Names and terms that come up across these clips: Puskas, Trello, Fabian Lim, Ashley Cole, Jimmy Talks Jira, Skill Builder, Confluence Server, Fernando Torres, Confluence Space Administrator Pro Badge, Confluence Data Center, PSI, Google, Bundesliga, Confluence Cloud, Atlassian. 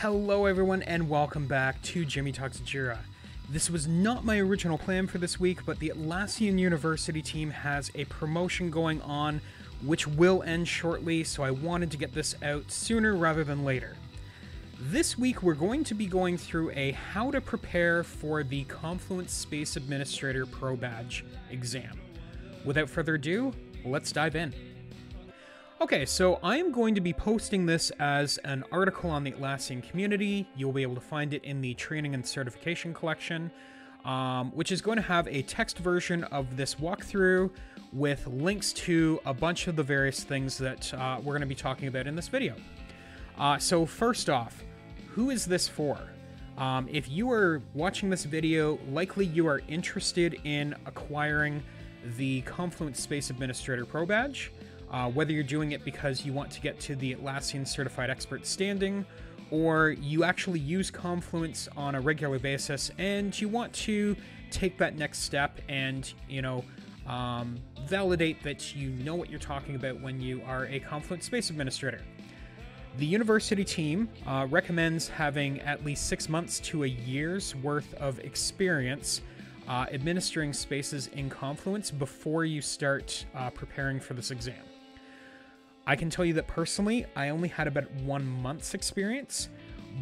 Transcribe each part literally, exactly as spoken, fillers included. Hello everyone and welcome back to Jimmy Talks Jira. This was not my original plan for this week, but the Atlassian University team has a promotion going on which will end shortly, so I wanted to get this out sooner rather than later. This week we're going to be going through a how to prepare for the Confluence Space Administrator Pro Badge exam. Without further ado, let's dive in. Okay, so I'm going to be posting this as an article on the Atlassian community. You'll be able to find it in the training and certification collection, um, which is going to have a text version of this walkthrough with links to a bunch of the various things that uh, we're going to be talking about in this video. Uh, so first off, who is this for? Um, if you are watching this video, likely you are interested in acquiring the Confluence Space Administrator Pro Badge. Uh, whether you're doing it because you want to get to the Atlassian Certified Expert standing, or you actually use Confluence on a regular basis and you want to take that next step and, you know, um, validate that you know what you're talking about when you are a Confluence Space Administrator. The university team uh, recommends having at least six months to a year's worth of experience uh, administering spaces in Confluence before you start uh, preparing for this exam. I can tell you that personally, I only had about one month's experience,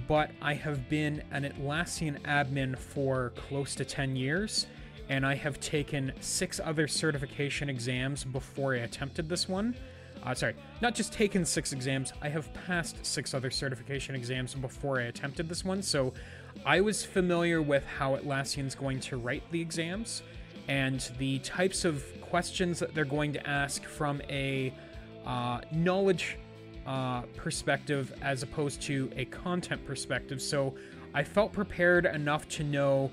but I have been an Atlassian admin for close to ten years, and I have taken six other certification exams before I attempted this one. Uh, sorry, not just taken six exams, I have passed six other certification exams before I attempted this one, so I was familiar with how Atlassian's going to write the exams, and the types of questions that they're going to ask from a Uh, knowledge uh, perspective as opposed to a content perspective. So I felt prepared enough to know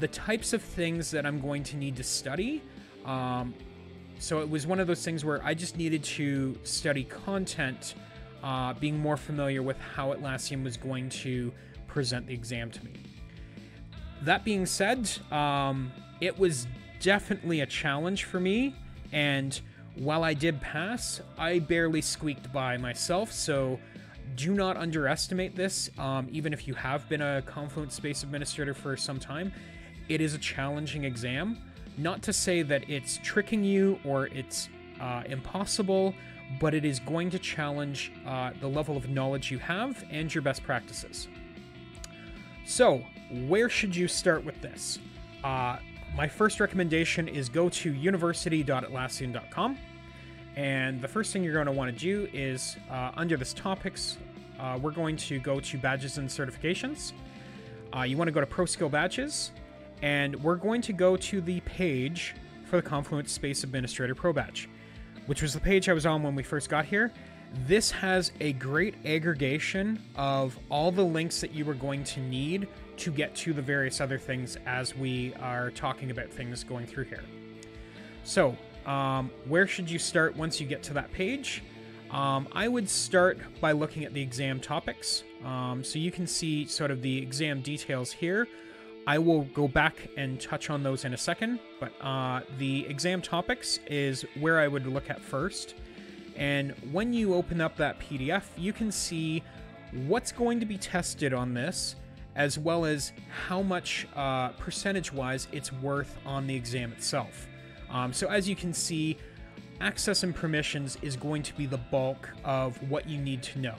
the types of things that I'm going to need to study. Um, so it was one of those things where I just needed to study content, uh, being more familiar with how Atlassian was going to present the exam to me. That being said, um, it was definitely a challenge for me, and while I did pass, I barely squeaked by myself, so do not underestimate this. Um, even if you have been a Confluence Space Administrator for some time, it is a challenging exam. Not to say that it's tricking you or it's uh, impossible, but it is going to challenge uh, the level of knowledge you have and your best practices. So, where should you start with this? Uh, My first recommendation is go to university dot atlassian dot com, and the first thing you're going to want to do is, uh, under this topics, uh, we're going to go to badges and certifications. Uh, you want to go to Pro Skill Badges, and we're going to go to the page for the Confluence Space Administrator Pro Badge, which was the page I was on when we first got here. This has a great aggregation of all the links that you are going to need to get to the various other things as we are talking about things going through here. So um, where should you start once you get to that page? Um, I would start by looking at the exam topics. Um, so you can see sort of the exam details here. I will go back and touch on those in a second, but uh, the exam topics is where I would look at first. And when you open up that P D F, you can see what's going to be tested on this, as well as how much uh, percentage-wise it's worth on the exam itself. Um, so as you can see, access and permissions is going to be the bulk of what you need to know.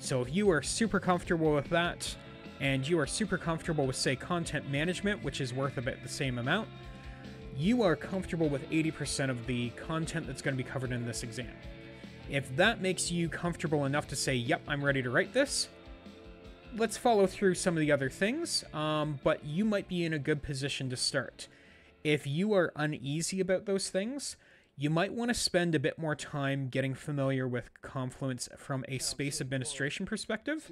So if you are super comfortable with that, and you are super comfortable with, say, content management, which is worth about the same amount, you are comfortable with eighty percent of the content that's going to be covered in this exam. If that makes you comfortable enough to say, yep, I'm ready to write this, let's follow through some of the other things, um, but you might be in a good position to start. If you are uneasy about those things, you might want to spend a bit more time getting familiar with Confluence from a space administration perspective,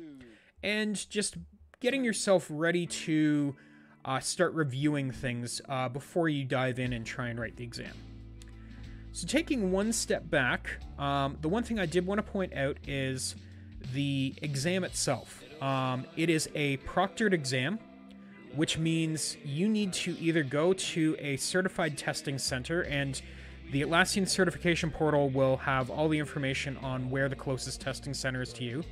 and just getting yourself ready to uh, start reviewing things uh, before you dive in and try and write the exam. So taking one step back, um, the one thing I did want to point out is the exam itself. Um, it is a proctored exam, which means you need to either go to a certified testing center, and the Atlassian certification portal will have all the information on where the closest testing center is to you,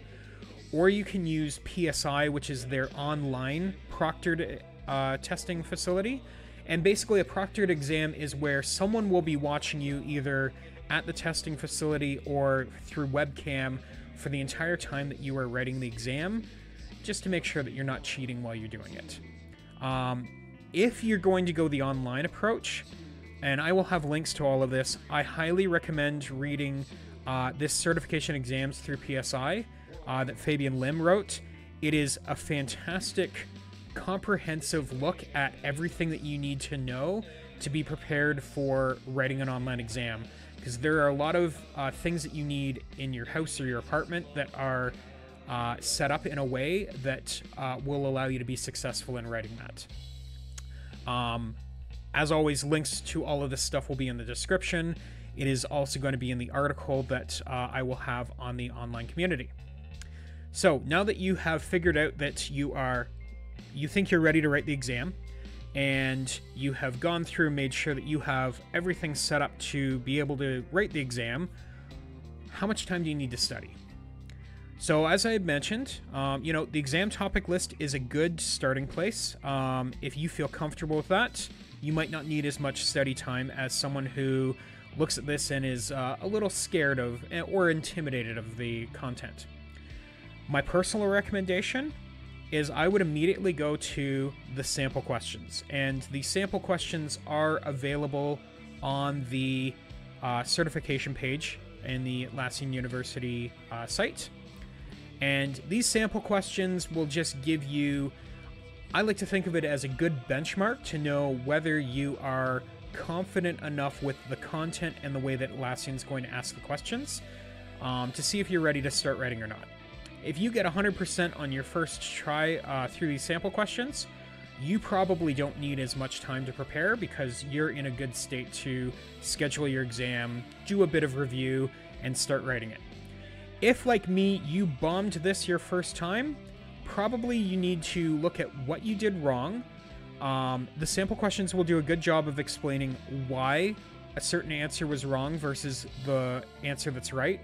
or you can use P S I, which is their online proctored uh, testing facility. And basically a proctored exam is where someone will be watching you either at the testing facility or through webcam for the entire time that you are writing the exam, just to make sure that you're not cheating while you're doing it. Um, if you're going to go the online approach, and I will have links to all of this, I highly recommend reading uh, this certification exams through P S I uh, that Fabian Lim wrote. It is a fantastic, comprehensive look at everything that you need to know to be prepared for writing an online exam, because there are a lot of uh, things that you need in your house or your apartment that are uh, set up in a way that uh, will allow you to be successful in writing that. Um, as always, links to all of this stuff will be in the description. It is also going to be in the article that uh, I will have on the online community. So now that you have figured out that you are, you think you're ready to write the exam, and you have gone through, made sure that you have everything set up to be able to write the exam, how much time do you need to study? So as I had mentioned, um, you know, the exam topic list is a good starting place. Um, if you feel comfortable with that, you might not need as much study time as someone who looks at this and is uh, a little scared of or intimidated of the content. My personal recommendation is I would immediately go to the sample questions. And the sample questions are available on the uh, certification page in the Atlassian University uh, site. And these sample questions will just give you, I like to think of it as a good benchmark to know whether you are confident enough with the content and the way that Atlassian's going to ask the questions um, to see if you're ready to start writing or not. If you get one hundred percent on your first try uh, through these sample questions, you probably don't need as much time to prepare because you're in a good state to schedule your exam, do a bit of review, and start writing it. If, like me, you bombed this your first time, probably you need to look at what you did wrong. Um, the sample questions will do a good job of explaining why a certain answer was wrong versus the answer that's right,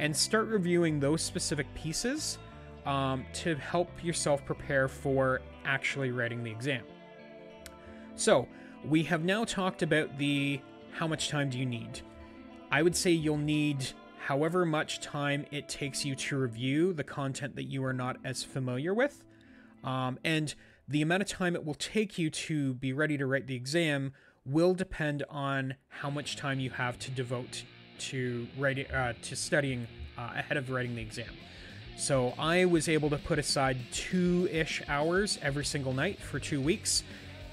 and start reviewing those specific pieces um, to help yourself prepare for actually writing the exam. So we have now talked about the how much time do you need. I would say you'll need however much time it takes you to review the content that you are not as familiar with, um, and the amount of time it will take you to be ready to write the exam will depend on how much time you have to devote to writing, uh, to studying uh, ahead of writing the exam. So I was able to put aside two-ish hours every single night for two weeks,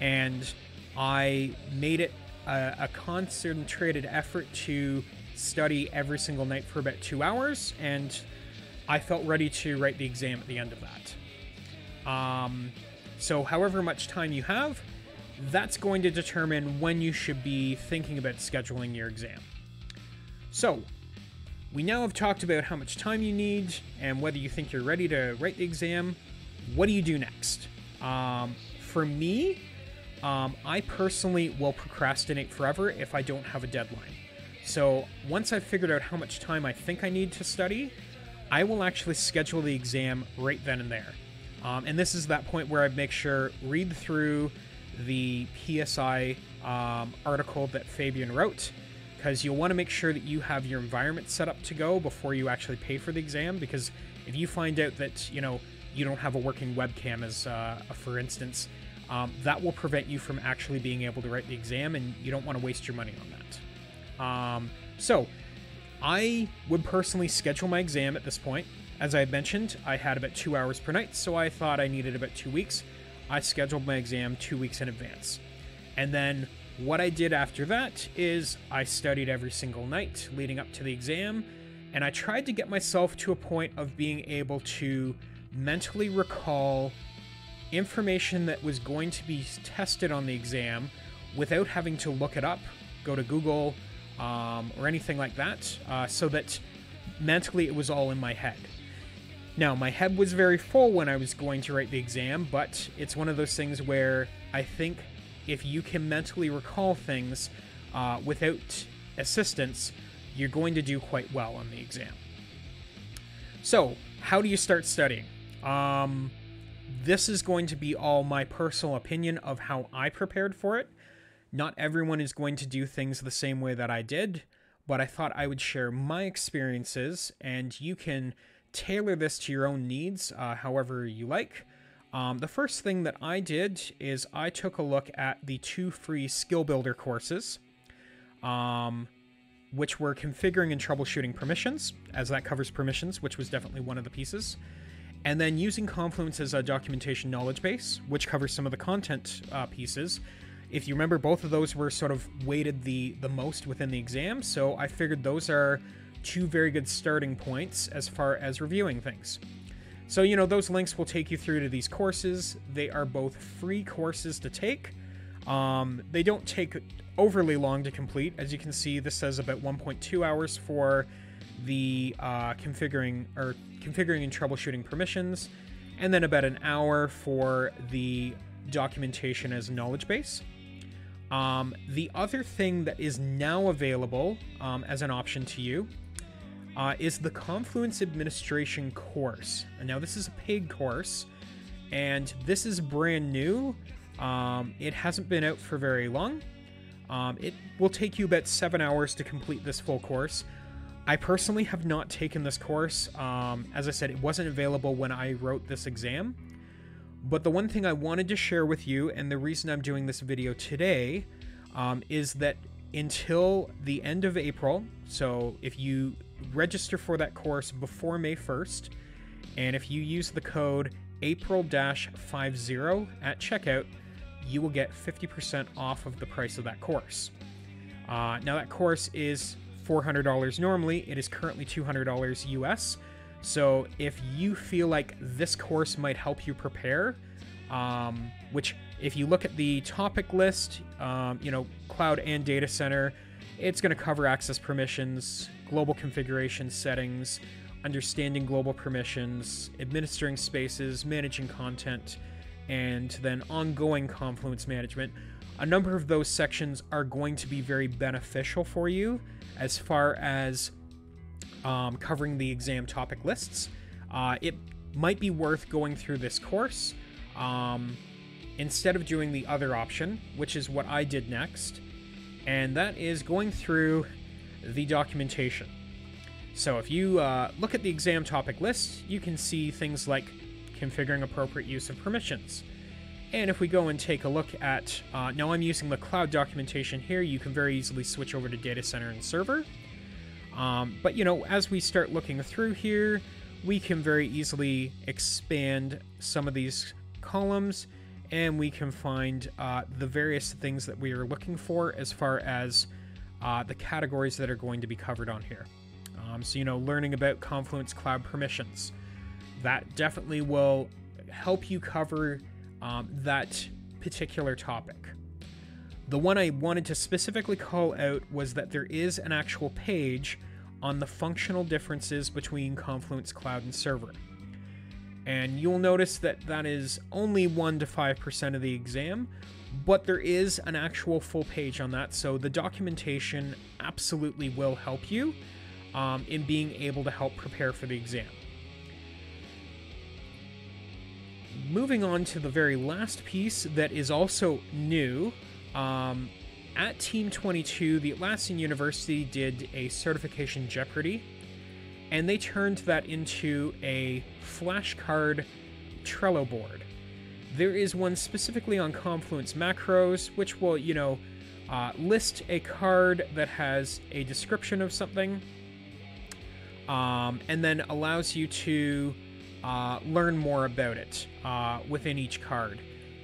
and I made it a, a concentrated effort to study every single night for about two hours, and I felt ready to write the exam at the end of that. Um, so however much time you have, that's going to determine when you should be thinking about scheduling your exam. So, we now have talked about how much time you need and whether you think you're ready to write the exam. What do you do next? Um, for me, um, I personally will procrastinate forever if I don't have a deadline. So once I've figured out how much time I think I need to study, I will actually schedule the exam right then and there. Um, and this is that point where I make sure, read through the P S I um, article that Fabian wrote, because you'll want to make sure that you have your environment set up to go before you actually pay for the exam. Because if you find out that, you know, you don't have a working webcam, as uh, for instance, um, that will prevent you from actually being able to write the exam, and you don't want to waste your money on that. Um, so I would personally schedule my exam at this point. As I mentioned, I had about two hours per night, so I thought I needed about two weeks. I scheduled my exam two weeks in advance. And then what I did after that is I studied every single night leading up to the exam, and I tried to get myself to a point of being able to mentally recall information that was going to be tested on the exam without having to look it up, go to Google, um, or anything like that, uh, so that mentally it was all in my head. Now, my head was very full when I was going to write the exam, but it's one of those things where I think if you can mentally recall things uh, without assistance, you're going to do quite well on the exam. So How do you start studying? Um, this is going to be all my personal opinion of how I prepared for it. Not everyone is going to do things the same way that I did, but I thought I would share my experiences, and you can tailor this to your own needs, uh, however you like. Um, the first thing that I did is I took a look at the two free Skill Builder courses, um, which were configuring and troubleshooting permissions, as that covers permissions, which was definitely one of the pieces. And then using Confluence as a documentation knowledge base, which covers some of the content uh, pieces. If you remember, both of those were sort of weighted the, the most within the exam, so I figured those are two very good starting points as far as reviewing things. So, you know, those links will take you through to these courses. They are both free courses to take. Um, they don't take overly long to complete. As you can see, this says about one point two hours for the uh, configuring or configuring and troubleshooting permissions, and then about an hour for the documentation as a knowledge base. Um, the other thing that is now available um, as an option to you uh, is the Confluence Administration course. And now this is a paid course, and this is brand new. Um, it hasn't been out for very long. Um, it will take you about seven hours to complete this full course. I personally have not taken this course. Um, as I said, it wasn't available when I wrote this exam. But the one thing I wanted to share with you, and the reason I'm doing this video today, um, is that until the end of April, so if you register for that course before May first, and if you use the code April fifty at checkout, you will get fifty percent off of the price of that course. Uh, now that course is four hundred dollars normally, it is currently two hundred dollars U S. So if you feel like this course might help you prepare, um, which if you look at the topic list, um, you know, cloud and data center, it's going to cover access permissions, global configuration settings, understanding global permissions, administering spaces, managing content, and then ongoing Confluence management. A number of those sections are going to be very beneficial for you as far as Um, covering the exam topic lists. Uh, it might be worth going through this course um, instead of doing the other option, which is what I did next, and that is going through the documentation. So if you uh, look at the exam topic list, you can see things like configuring appropriate use of permissions. And if we go and take a look at, uh, now I'm using the cloud documentation here, you can very easily switch over to data center and server. Um, but, you know, as we start looking through here, we can very easily expand some of these columns, and we can find uh, the various things that we are looking for as far as uh, the categories that are going to be covered on here. Um, so, you know, learning about Confluence Cloud permissions. That definitely will help you cover um, that particular topic. The one I wanted to specifically call out was that there is an actual page on the functional differences between Confluence Cloud and Server. And you'll notice that that is only one to five percent of the exam, but there is an actual full page on that, so the documentation absolutely will help you um, in being able to help prepare for the exam. Moving on to the very last piece that is also new. Um, at Team twenty-two, the Atlassian University did a certification Jeopardy, and they turned that into a flashcard Trello board. There is one specifically on Confluence macros, which will, you know, uh, list a card that has a description of something, um, and then allows you to uh, learn more about it uh, within each card.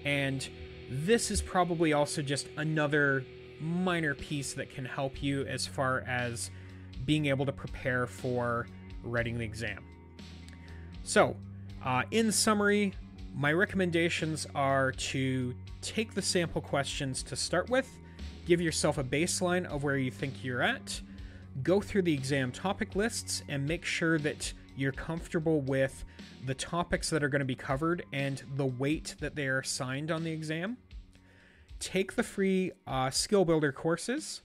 And this is probably also just another minor piece that can help you as far as being able to prepare for writing the exam. So, uh, in summary, my recommendations are to take the sample questions to start with, give yourself a baseline of where you think you're at, go through the exam topic lists, and make sure that you're comfortable with the topics that are going to be covered and the weight that they are assigned on the exam. Take the free uh, Skill Builder courses.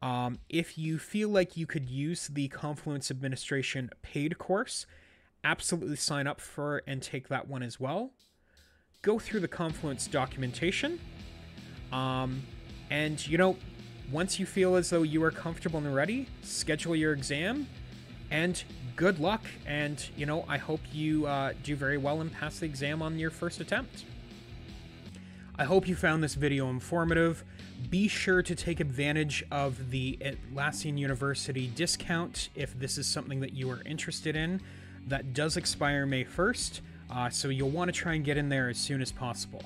Um, if you feel like you could use the Confluence Administration paid course, absolutely sign up for and take that one as well. Go through the Confluence documentation. Um, and, you know, once you feel as though you are comfortable and ready, schedule your exam. And good luck. And, you know, I hope you uh, do very well and pass the exam on your first attempt. I hope you found this video informative. Be sure to take advantage of the Atlassian University discount if this is something that you are interested in. That does expire May first, uh, so you'll want to try and get in there as soon as possible.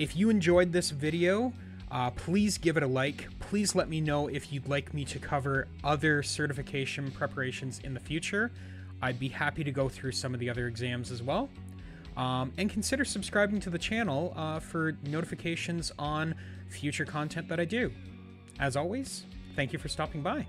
If you enjoyed this video, uh, please give it a like. Please let me know if you'd like me to cover other certification preparations in the future. I'd be happy to go through some of the other exams as well. Um, and consider subscribing to the channel uh, for notifications on future content that I do. As always, thank you for stopping by.